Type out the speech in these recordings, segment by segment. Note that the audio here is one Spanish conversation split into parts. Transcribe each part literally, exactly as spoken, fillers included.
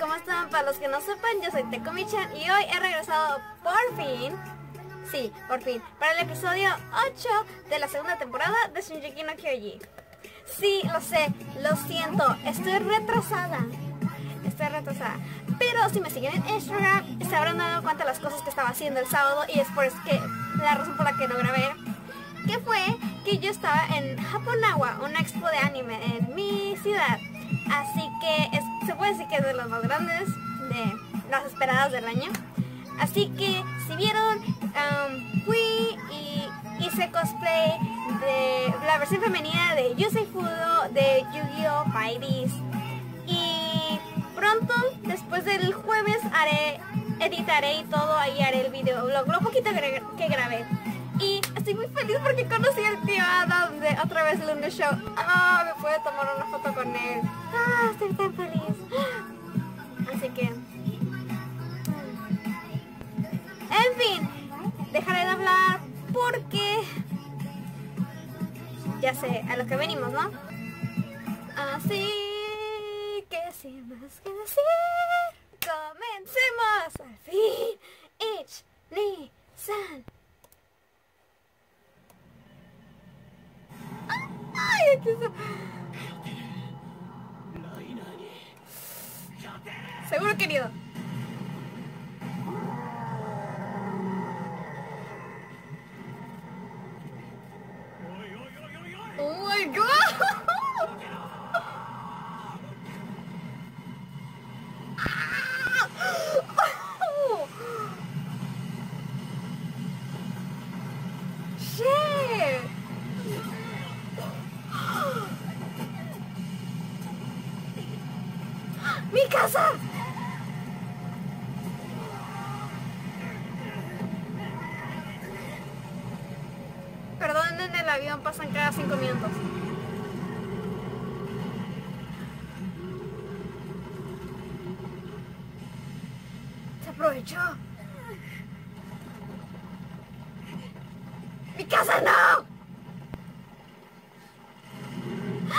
¿Cómo están? Para los que no sepan, yo soy Tacomi Chan y hoy he regresado por fin, sí, por fin, para el episodio ocho de la segunda temporada de Shingeki no Kyojin. Sí, lo sé, lo siento, estoy retrasada, estoy retrasada, pero si me siguen en Instagram se habrán dado cuenta de las cosas que estaba haciendo el sábado y es por eso que la razón por la que no grabé, que fue que yo estaba en Japonagua, una expo de anime en mi ciudad. Así que es, se puede decir que es de los más grandes, de las esperadas del año. Así que si vieron, um, fui y hice cosplay de la versión femenina de Yusei Fudo, de Yu-Gi-Oh! Fairies. Y pronto, después del jueves, haré, editaré y todo, ahí haré el videoblog, lo poquito que grabé. Y estoy muy feliz porque conocí al tío Adam de otra vez Luna Show. Ah, oh, me pude tomar una foto con él. Ah, estoy tan feliz. Así que... en fin, dejaré de hablar porque... ya sé, a lo que venimos, ¿no? Así que sin más que decir... ¡comencemos! ¡Al fin! Ich, ni, san. Seguro, querido. Oh my God. Oh. Shit. ¡Mi casa! Perdón, en el avión pasan cada cinco minutos. Se aprovechó. ¡Mi casa no! No.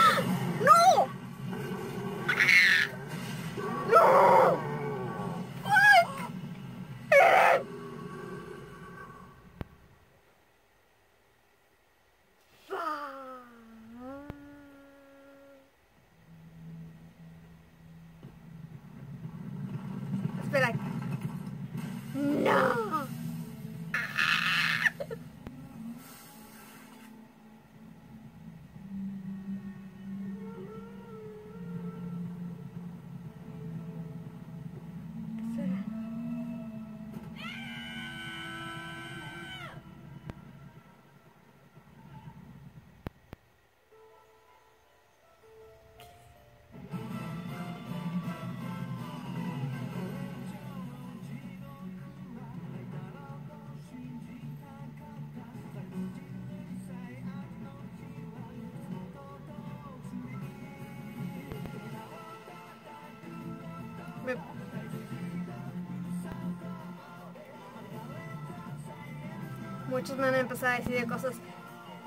Muchos me han empezado a decir cosas,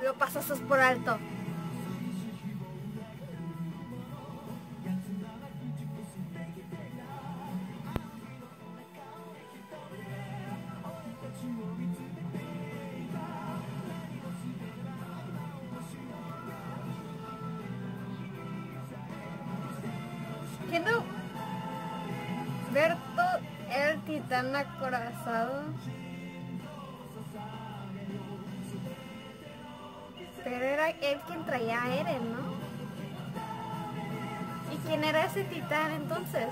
lo pasas por alto. Quiero ver todo el titán acorazado. Pero era él quien traía a Eren, ¿no? ¿Y quién era ese titán entonces?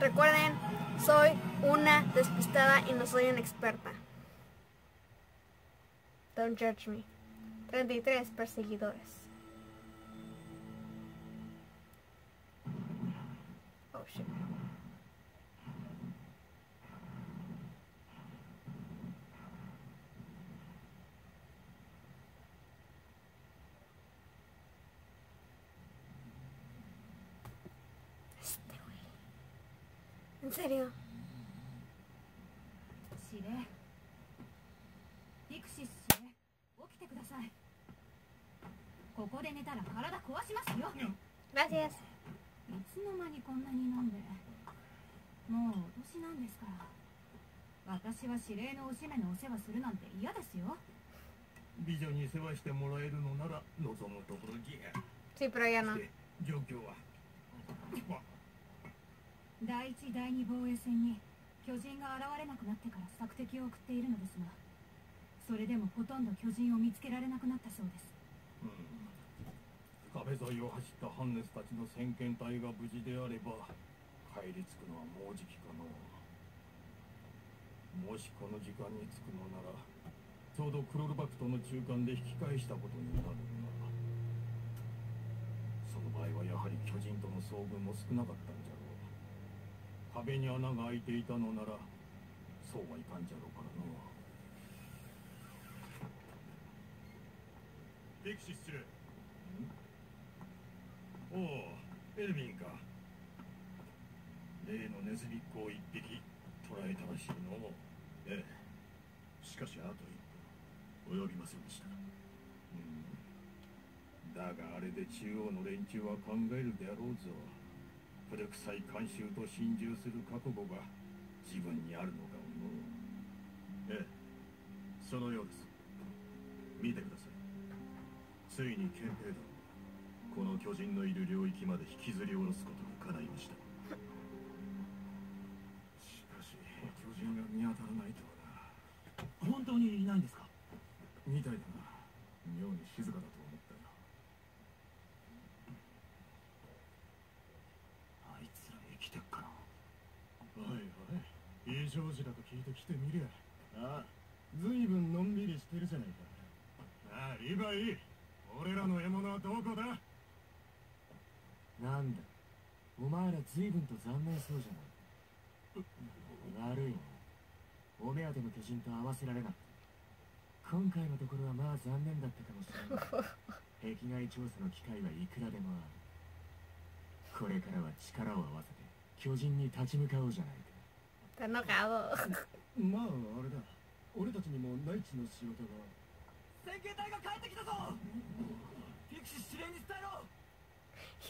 Recuerden, soy una despistada y no soy una experta. Don't judge me. treinta y tres perseguidores. Oh shit. ¿En serio? Gracias. Sí, pero ya no. Está enojado.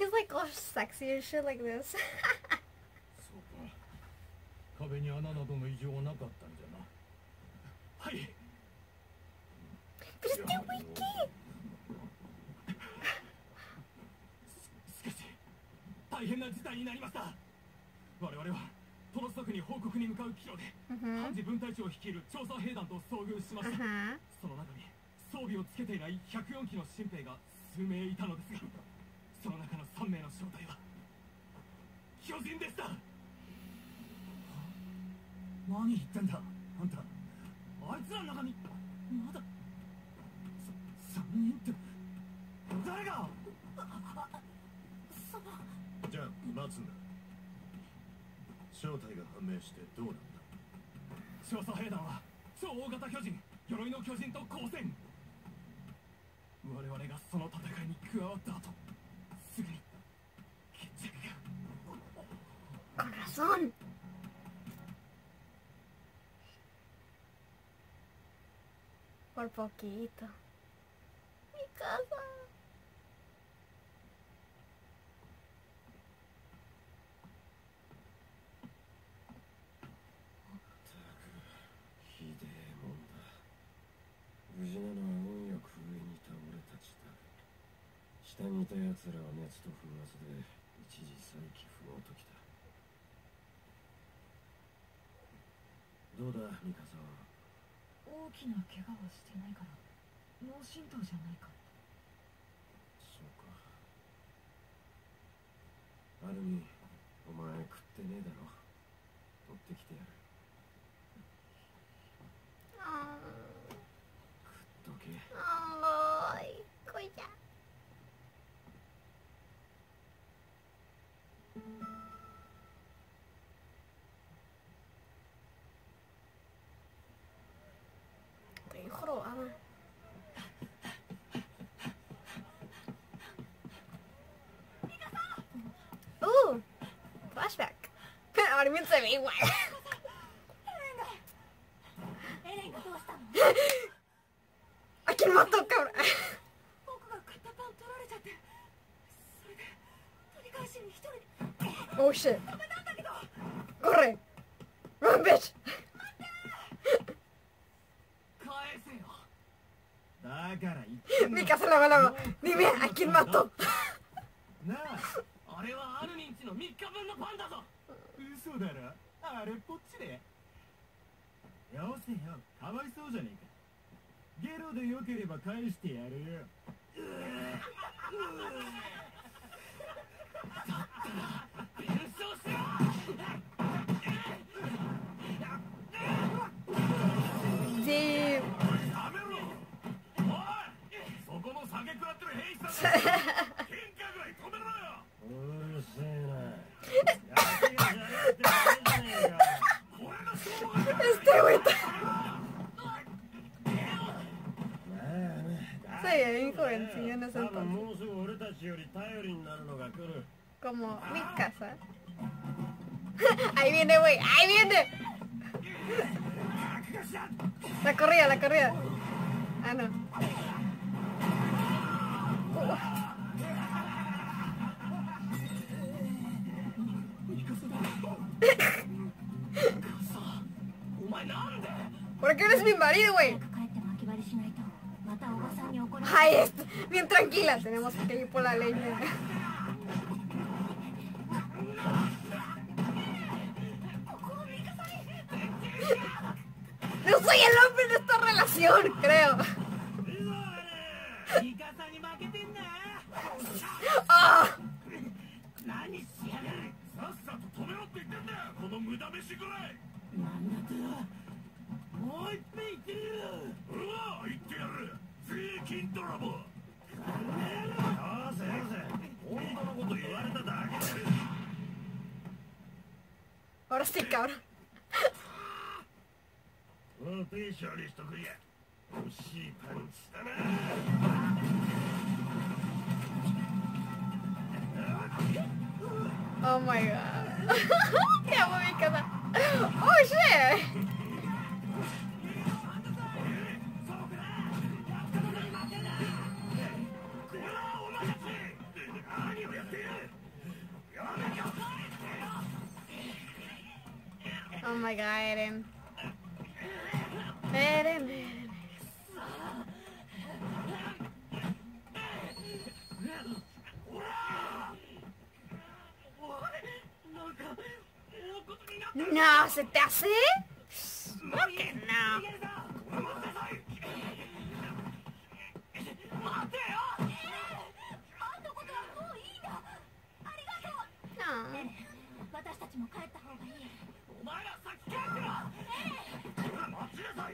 He's like all sexy and shit like this. Pero este wiki. Con razón. Por poquito. Mi casa. Ahora también se ve igual. ¿A quién mató, cabrón? Oh shit. Corre. Run, bitch. Mika se la balaba. Dime, ¿a quién mató? Sí. Este güey está... Sí, bien jovencillo en ese entonces. Como mi casa. Ahí viene, güey, ahí viene. La corrida, la corrida. Ah, no. ¿Por qué eres mi marido, güey? Ay, esto, bien tranquila. Tenemos que ir por la leña. No soy el hombre de esta relación, creo. Oh. Ahora sí, cabrón. Oh my god. Te amo, mi casa. Oh shit. Oh my god, Eren. Eren, Eren. No, ¿se te hace? ¿Por qué no?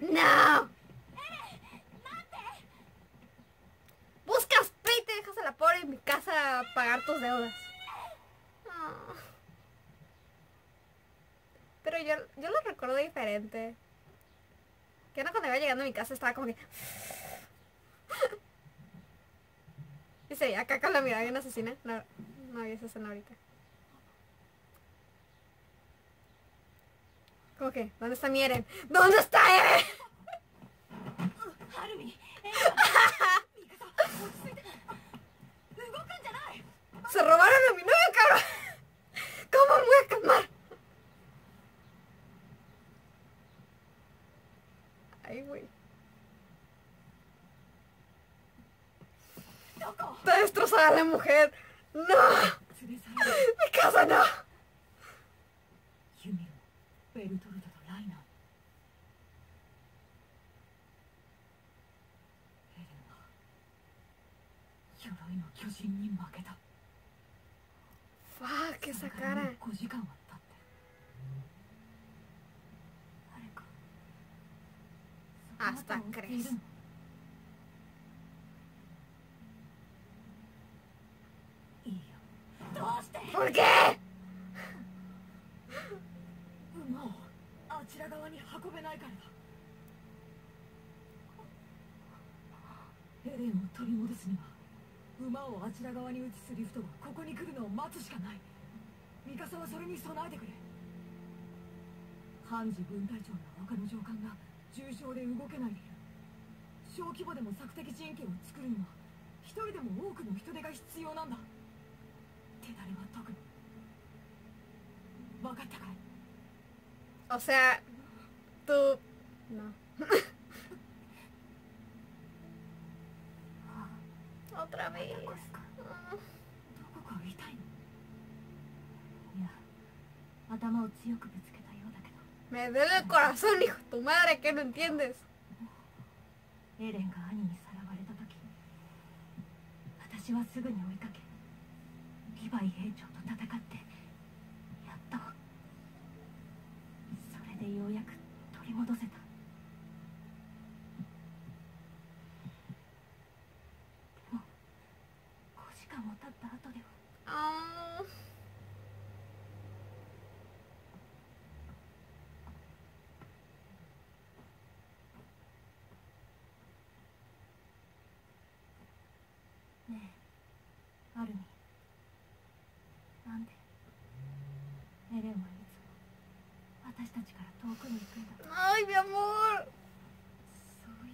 No. Buscas play y te dejas a la pobre en mi casa a pagar tus deudas. Oh. Pero yo, yo lo recuerdo diferente. Que no, cuando iba llegando a mi casa estaba como que... Y se veía acá con la mirada de una asesina. No, no había esa escena ahorita. Como que, ¿dónde está mi Eren? ¿Dónde está Eren? Se robaron a mi novio, cabrón. ¿Cómo me voy a calmar? Ay, güey. Está destrozada la mujer. ¡No! ¡Mi casa no! Fuck, esa cara. Hasta crees. ¿Por qué? O sea, tú... No. Otra vez. Me duele el corazón, hijo de tu madre, que no entiendes. Oh. Ay, mi amor. Oh,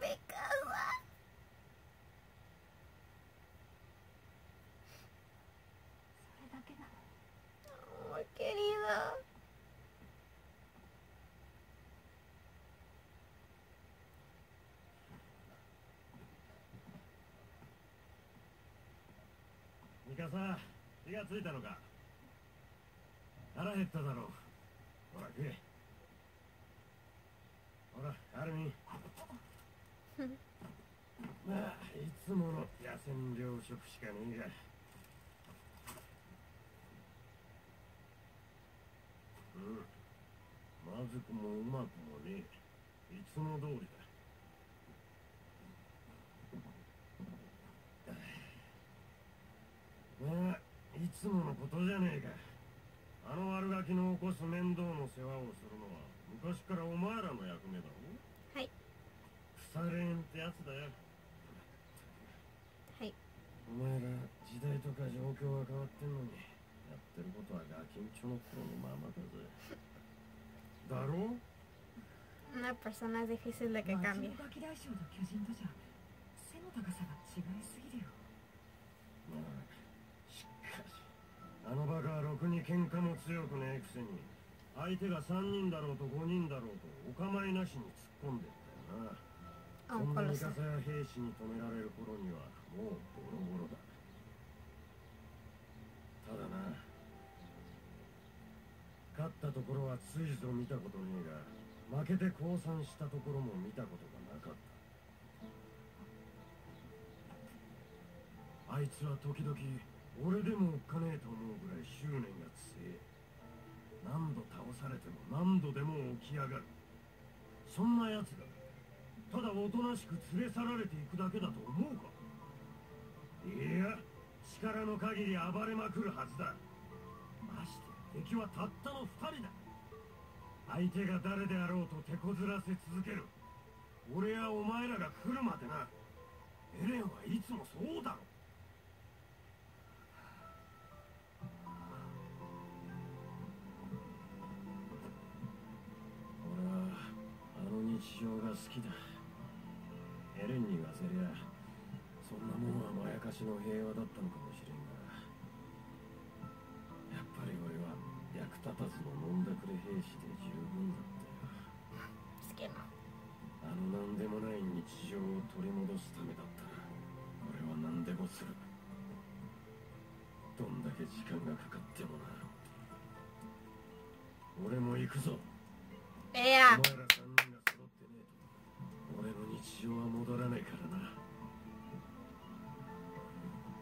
mi casa. Oh, querida. Mikasa, ¿qué has hecho? ¿Qué has hecho? ¿Qué has hecho? Ay. Ay. Una persona es difícil de que cambie. Yeah.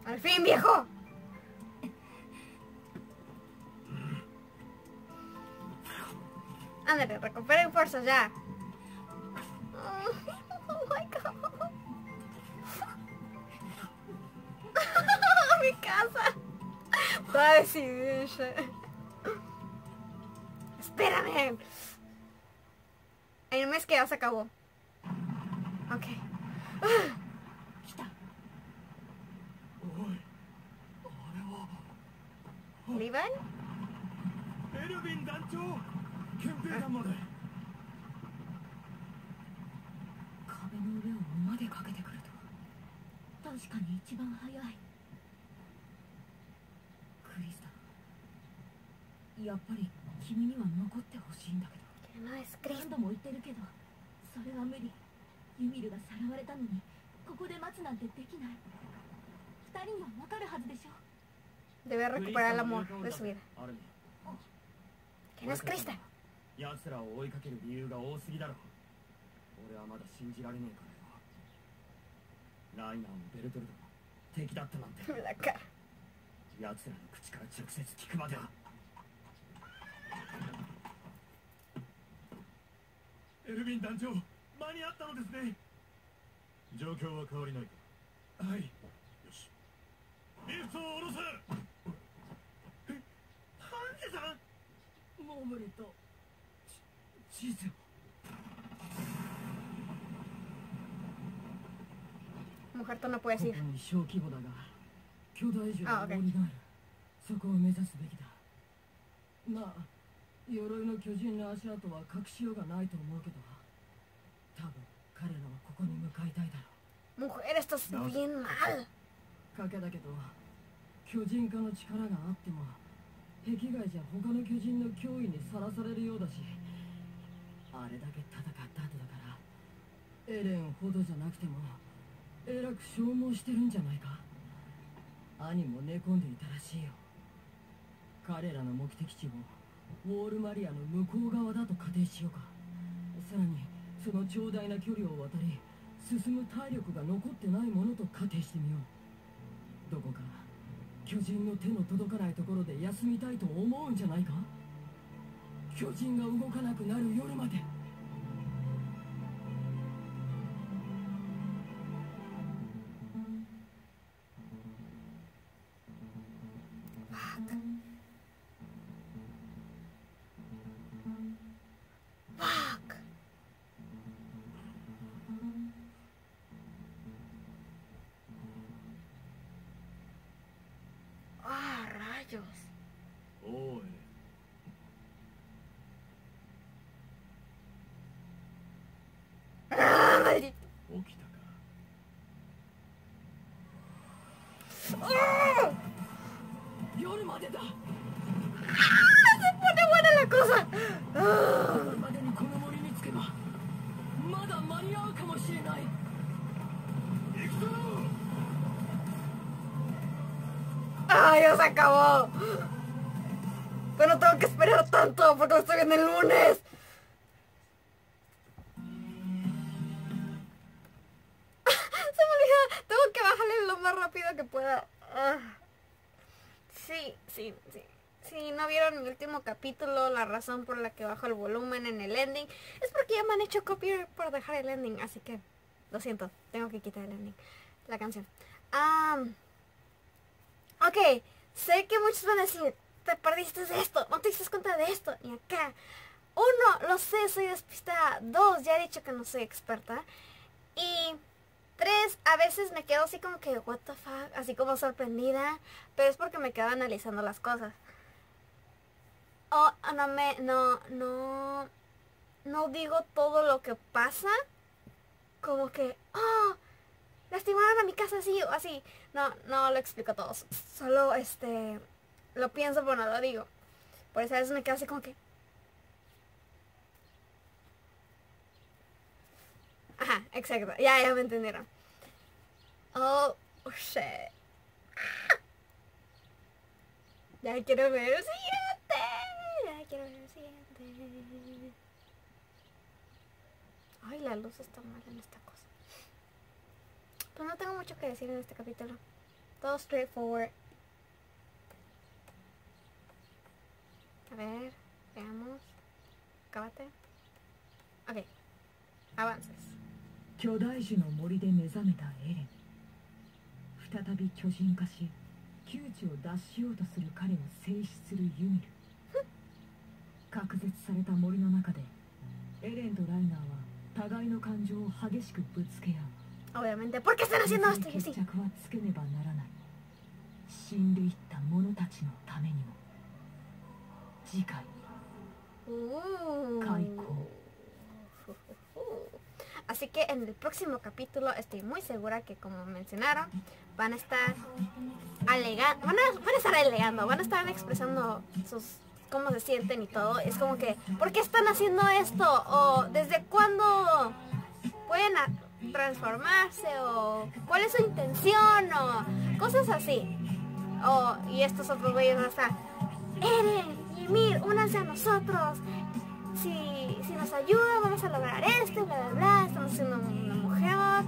¡Al fin, viejo! Ándale, recuperen fuerzas ya. Oh, oh my God. Ay, sí, espérame. En un mes que ya se acabó. Ok. ¿Levan? No es Cristo. Debe recuperar el amor de su vida. ¿Quién es Cristo? La cara. Mujer, tú no puedes ir. Ah, ok. Mujer, estás bien mal. ¡Ay, ya se acabó! Pero no tengo que esperar tanto porque estoy viendo el lunes. Se me olvidó. Tengo que bajarle lo más rápido que pueda. Sí, sí, sí. Si no vieron mi último capítulo, la razón por la que bajo el volumen en el ending es porque ya me han hecho copiar por dejar el ending. Así que, lo siento, tengo que quitar el ending. La canción. Um, ok, sé que muchos van a decir, te perdiste de esto, no te diste cuenta de esto. Y acá, uno, lo sé, soy despistada. Dos, ya he dicho que no soy experta. Y tres, a veces me quedo así como que, what the fuck, así como sorprendida. Pero es porque me quedo analizando las cosas. Oh, no me, no, no, no digo todo lo que pasa. Como que, oh, lastimaron a mi casa así o así. No, no lo explico todo. Solo, este, lo pienso pero no lo digo. Por eso a veces me quedo así como que... Ajá, exacto. Ya, ya me entendieron. Oh, oh shit. Ah. Ya quiero ver el siguiente. Ya quiero ver el siguiente. Ay, la luz está mal en esta cosa. Pues no tengo mucho que decir en este capítulo. Todo straightforward. A ver, veamos. Acábate. Ok. Avances. Kyodaiji no mori de mezameta Eren. Futabi kyojin kashi, 窮地を脱しようとする彼を制止するユミル。隔絶された森の中で、エレンとライナーは互いの感情を激しくぶつけ合う。Obviamente, ¿por qué están haciendo esto? Sí. 決着はつけねばならない。死んでいった者たちのためにも。次回。開口。Así que en el próximo capítulo estoy muy segura que, como mencionaron, van a estar alegando, van a, van a estar alegando, van a estar expresando sus cómo se sienten y todo. Es como que, ¿por qué están haciendo esto? O ¿desde cuándo pueden transformarse? O ¿cuál es su intención? O cosas así. O, y estos otros güeyes van a estar, Eren, Ymir, únanse a nosotros. Si, si nos ayuda vamos a lograr esto, bla bla bla, estamos siendo una mujer,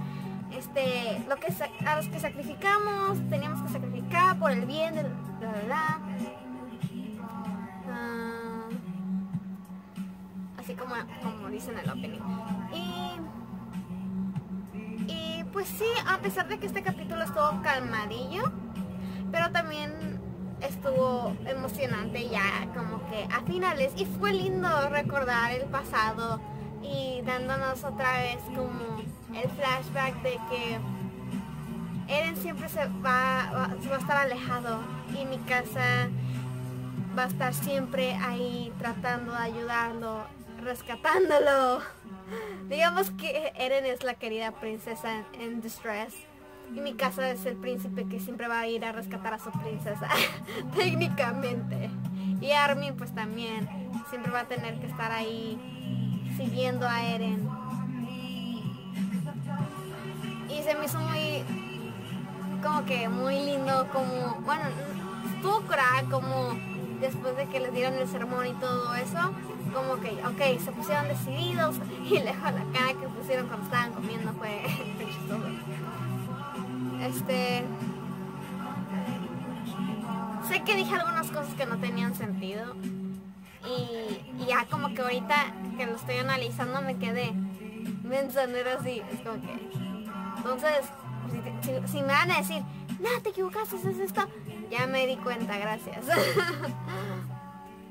este, lo que a los que sacrificamos, teníamos que sacrificar por el bien del bla bla bla. Uh, así como, como dicen en el opening. Y, y pues sí, a pesar de que este capítulo estuvo calmadillo, pero también estuvo emocionante ya como que a finales, y fue lindo recordar el pasado y dándonos otra vez como el flashback de que Eren siempre se va, va, va a estar alejado y mi casa va a estar siempre ahí tratando de ayudarlo, rescatándolo. Digamos que Eren es la querida princesa en distress. Y mi casa es el príncipe que siempre va a ir a rescatar a su princesa, técnicamente. Y Armin pues también, siempre va a tener que estar ahí siguiendo a Eren. Y se me hizo muy, como que muy lindo, como, bueno, estuvo cura, como después de que les dieron el sermón y todo eso, como que, ok, se pusieron decididos, y lejos la cara que pusieron cuando estaban comiendo fue chistoso. Este, sé que dije algunas cosas que no tenían sentido y, y ya como que ahorita que lo estoy analizando me quedé mencionando así, es como que, entonces si, si, si me van a decir, no, te equivocaste, es esto, ya me di cuenta, gracias.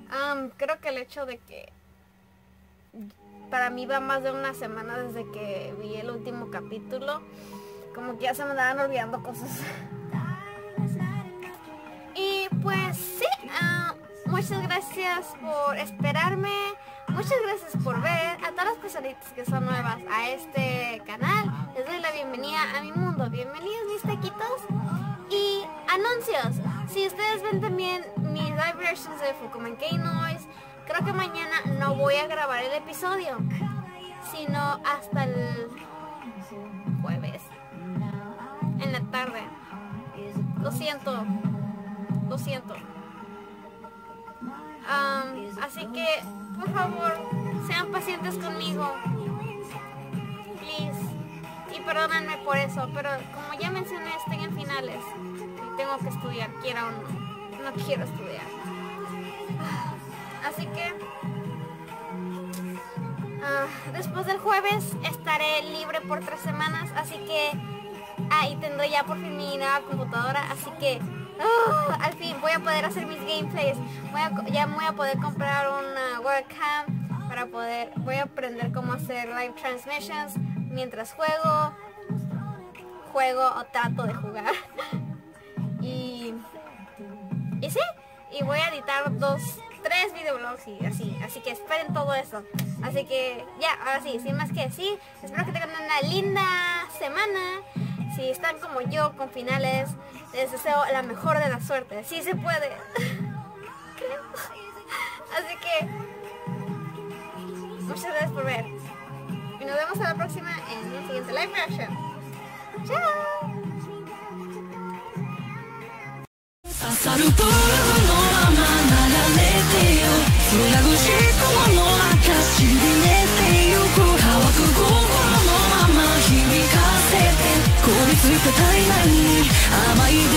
um, creo que el hecho de que para mí va más de una semana desde que vi el último capítulo, como que ya se me andaban olvidando cosas. Y pues sí, uh, muchas gracias por esperarme, muchas gracias por ver. A todas las personitas que son nuevas a este canal, les doy la bienvenida a mi mundo. Bienvenidos mis taquitos. Y anuncios, si ustedes ven también mis live versions de Fukumenkei Noise, creo que mañana no voy a grabar el episodio, sino hasta el jueves en la tarde. Lo siento. Lo siento. Um, así que, por favor, sean pacientes conmigo. Please. Y perdónenme por eso, pero como ya mencioné, estoy en finales. Y tengo que estudiar, quiera o no. No quiero estudiar. Así que, uh, después del jueves estaré libre por tres semanas. Así que, ah, y tendré ya por fin mi nueva computadora, así que uh, al fin voy a poder hacer mis gameplays. Voy a, ya voy a poder comprar una webcam para poder, voy a aprender cómo hacer live transmissions mientras juego, juego o trato de jugar. y, y sí, y voy a editar dos, tres videoblogs y así, así que esperen todo eso. Así que ya, ahora sí, sin más que decir, espero que tengan una linda semana. Si están como yo con finales, les deseo la mejor de las suertes. Sí se puede. Creo. Así que muchas gracias por ver. Y nos vemos a la próxima en el siguiente live reaction. ¡Chao! 孤立した体内に甘い